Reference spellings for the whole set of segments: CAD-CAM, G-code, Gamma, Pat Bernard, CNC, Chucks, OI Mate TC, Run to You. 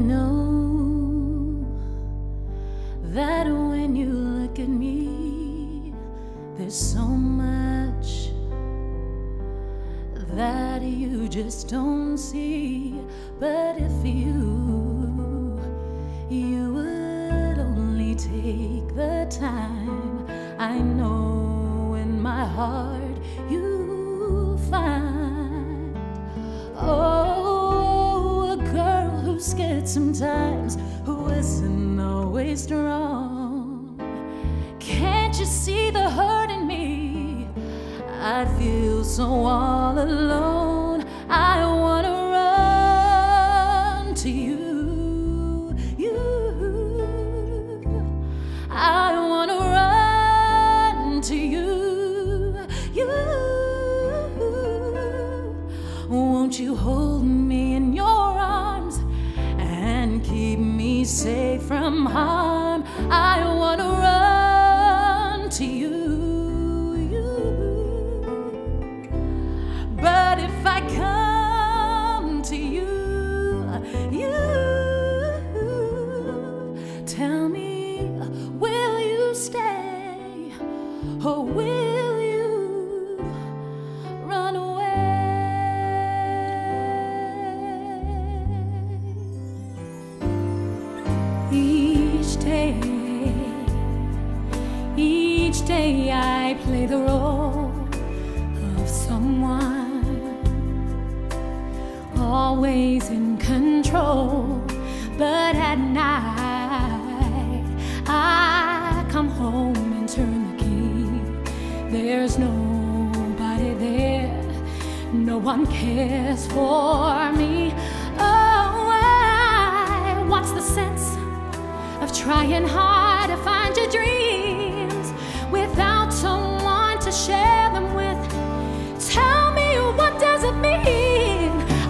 know that when you look at me, there's so much that you just don't see. But if you would only take the time, I know in my heart you'll find, oh, a girl who's scared sometimes, who isn't always strong. Can't you see the hurt in me? I feel so all alone. I wanna run to you. Won't you hold me in your arms and keep me safe from harm? I wanna run to you. But if I come to you, tell me, will you stay or will you run away? Each day I play the role of someone, always in control. But at night I come home and turn the key. There's nobody there, no one cares for me. Oh, what's the sense of trying hard to find your dreams without someone to share them with? Tell me, what does it mean?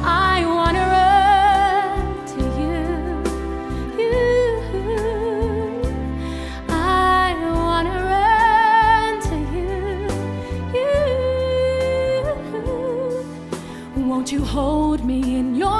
I wanna run to you. I wanna run to you. Won't you hold me in your